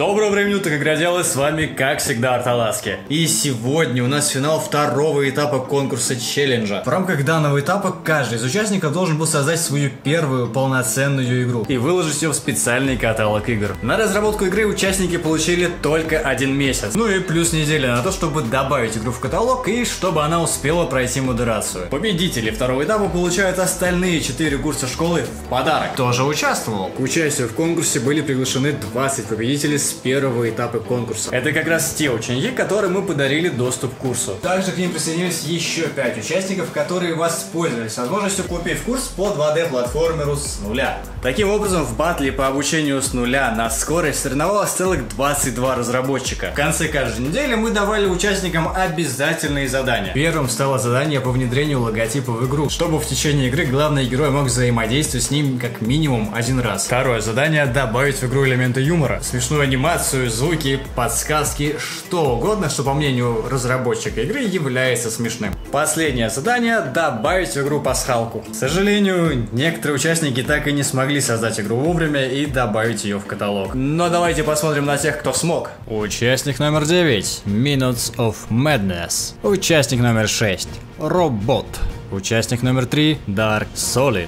Доброго времени утра, игра делает, с вами, как всегда, Арталаски. И сегодня у нас финал второго этапа конкурса челленджа. В рамках данного этапа каждый из участников должен был создать свою первую полноценную игру и выложить ее в специальный каталог игр. На разработку игры участники получили только 1 месяц, ну и плюс неделя на то, чтобы добавить игру в каталог и чтобы она успела пройти модерацию. Победители второго этапа получают остальные 4 курса школы в подарок. Кто же участвовал? К участию в конкурсе были приглашены 20 победителей с первого этапа конкурса. Это как раз те ученики, которым мы подарили доступ к курсу. Также к ним присоединились еще 5 участников, которые воспользовались возможностью купить курс по 2D-платформеру с нуля. Таким образом, в батле по обучению с нуля на скорость соревновалось целых 22 разработчика. В конце каждой недели мы давали участникам обязательные задания. Первым стало задание по внедрению логотипа в игру, чтобы в течение игры главный герой мог взаимодействовать с ним как минимум 1 раз. Второе задание — добавить в игру элементы юмора, смешную анимацию, звуки, подсказки, что угодно, что, по мнению разработчика игры, является смешным. Последнее задание — добавить в игру пасхалку. К сожалению, некоторые участники так и не смогли создать игру вовремя и добавить ее в каталог. Но давайте посмотрим на тех, кто смог. Участник номер 9. Minutes of Madness. Участник номер 6. Robot. Участник номер 3. Dark Solid.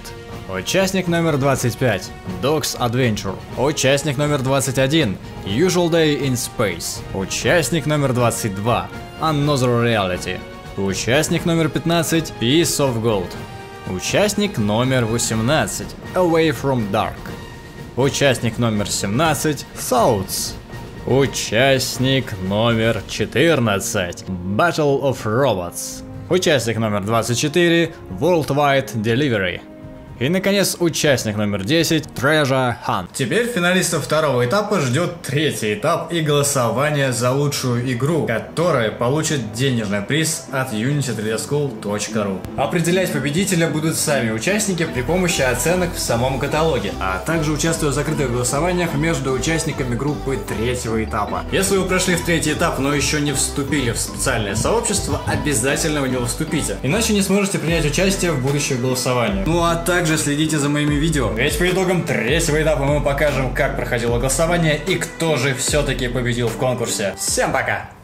Участник номер 25. Dog's Adventure. Участник номер 21. Usual Day in Space. Участник номер 22. Another Reality. Участник номер 15. Peace of Gold. Участник номер 18. Away from Dark. Участник номер 17. Thoughts. Участник номер 14. Battle of Robots. Участник номер 24. Worldwide Delivery. И, наконец, участник номер 10 – Treasure Hunt. Теперь финалистов второго этапа ждет третий этап и голосование за лучшую игру, которая получит денежный приз от unity3dschool.ru. Определять победителя будут сами участники при помощи оценок в самом каталоге, а также участвуя в закрытых голосованиях между участниками группы третьего этапа. Если вы прошли в третий этап, но еще не вступили в специальное сообщество, обязательно в него вступите, иначе не сможете принять участие в будущих голосованиях. Ну а также следите за моими видео, ведь по итогам третьего этапа мы покажем, как проходило голосование и кто же все-таки победил в конкурсе. Всем пока!